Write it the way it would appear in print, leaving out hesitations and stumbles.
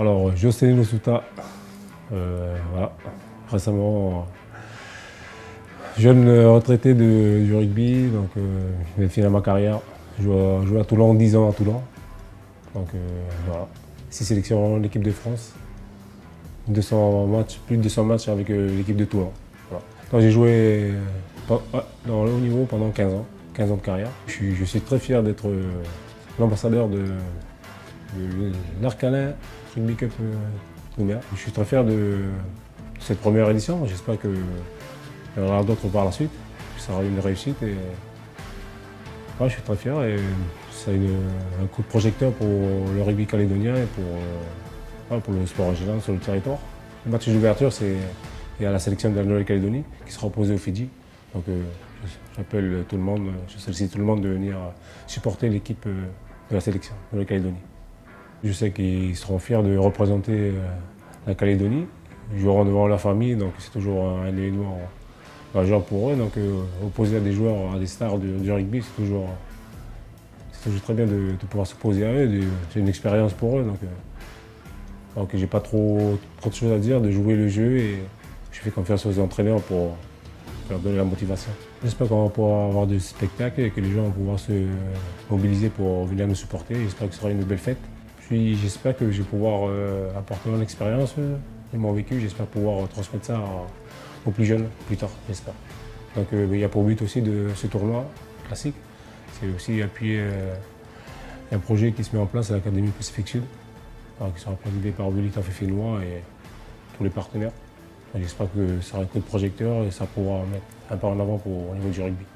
Alors, Jocelino Suta, voilà, récemment jeune retraité du rugby, donc j'ai fini ma carrière, joué à Toulon, 10 ans à Toulon, donc voilà, 6 sélections en équipe de France, 200 matchs, plus de 200 matchs avec l'équipe de Toulon. Voilà. Donc j'ai joué dans le haut niveau pendant 15 ans de carrière. Je suis très fier d'être l'ambassadeur de l'Aircalin Rugby Cup Nouméa. Je suis très fier de cette première édition. J'espère qu'il y aura d'autres par la suite. Ça sera une réussite. Et... ouais, je suis très fier et c'est un coup de projecteur pour le rugby calédonien et pour le sport en général sur le territoire. Le match d'ouverture, c'est à la sélection de la Nouvelle-Calédonie qui sera opposée au Fidji. Donc j'appelle tout le monde, je sollicite tout le monde de venir supporter l'équipe de la sélection de Nouvelle-Calédonie. Je sais qu'ils seront fiers de représenter la Calédonie. Ils joueront devant leur famille, donc c'est toujours un événement majeur pour eux. Donc opposer à des joueurs, à des stars du rugby, c'est toujours très bien de pouvoir s'opposer à eux. C'est une expérience pour eux. Donc j'ai pas trop de choses à dire, de jouer le jeu et je fais confiance aux entraîneurs pour leur donner la motivation. J'espère qu'on va pouvoir avoir des spectacles et que les gens vont pouvoir se mobiliser pour venir nous supporter. J'espère que ce sera une belle fête. Puis j'espère que je vais pouvoir apporter mon expérience et mon vécu. J'espère pouvoir transmettre ça aux plus jeunes plus tard, j'espère. Donc il y a pour but aussi de ce tournoi classique, c'est aussi appuyer un projet qui se met en place à l'Académie Pacifique Sud, qui sera présidé par Olivier Taffet-Filhois et tous les partenaires. J'espère que ça sera un coup de projecteur et ça pourra mettre un pas en avant au niveau du rugby.